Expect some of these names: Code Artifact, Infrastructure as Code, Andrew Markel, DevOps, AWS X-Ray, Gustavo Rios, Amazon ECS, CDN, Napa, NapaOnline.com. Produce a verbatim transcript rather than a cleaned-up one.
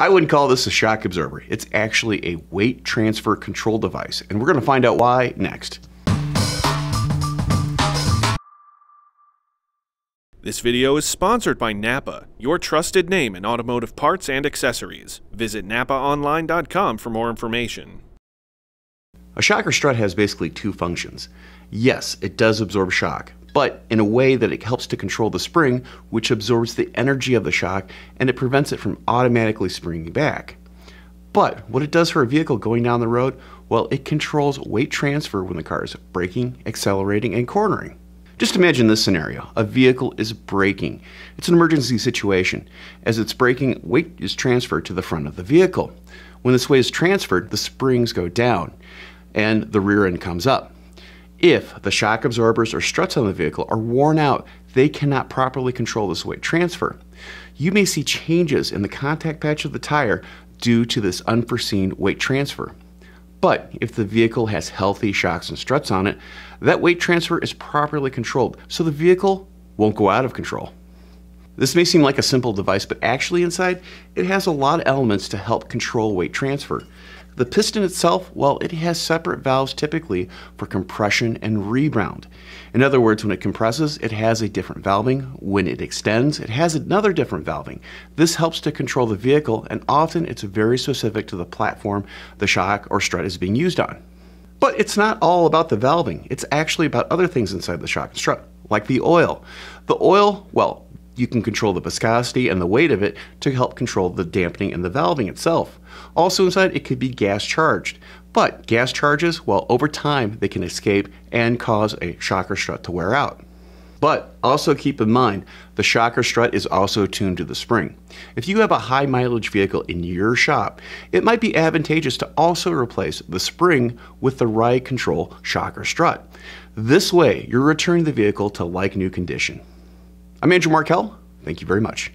I wouldn't call this a shock absorber. It's actually a weight transfer control device, and we're going to find out why next. This video is sponsored by Napa, your trusted name in automotive parts and accessories. Visit Napa Online dot com for more information. A shocker strut has basically two functions. Yes, it does absorb shock, but in a way that it helps to control the spring, which absorbs the energy of the shock, and it prevents it from automatically springing back. But what it does for a vehicle going down the road, well, it controls weight transfer when the car is braking, accelerating, and cornering. Just imagine this scenario. A vehicle is braking. It's an emergency situation. As it's braking, weight is transferred to the front of the vehicle. When this weight is transferred, the springs go down and the rear end comes up. If the shock absorbers or struts on the vehicle are worn out, they cannot properly control this weight transfer. You may see changes in the contact patch of the tire due to this unforeseen weight transfer. But if the vehicle has healthy shocks and struts on it, that weight transfer is properly controlled, so the vehicle won't go out of control. This may seem like a simple device, but actually inside, it has a lot of elements to help control weight transfer. The piston itself, well, it has separate valves typically for compression and rebound. In other words, when it compresses, it has a different valving. When it extends, it has another different valving. This helps to control the vehicle, and often it's very specific to the platform the shock or strut is being used on. But it's not all about the valving. It's actually about other things inside the shock and strut, like the oil. The oil, well, you can control the viscosity and the weight of it to help control the dampening and the valving itself. Also inside, it could be gas charged, but gas charges, well, over time, they can escape and cause a shocker strut to wear out. But also keep in mind, the shocker strut is also tuned to the spring. If you have a high mileage vehicle in your shop, it might be advantageous to also replace the spring with the ride control shocker strut. This way, you're returning the vehicle to like new condition. I'm Andrew Markel. Thank you very much.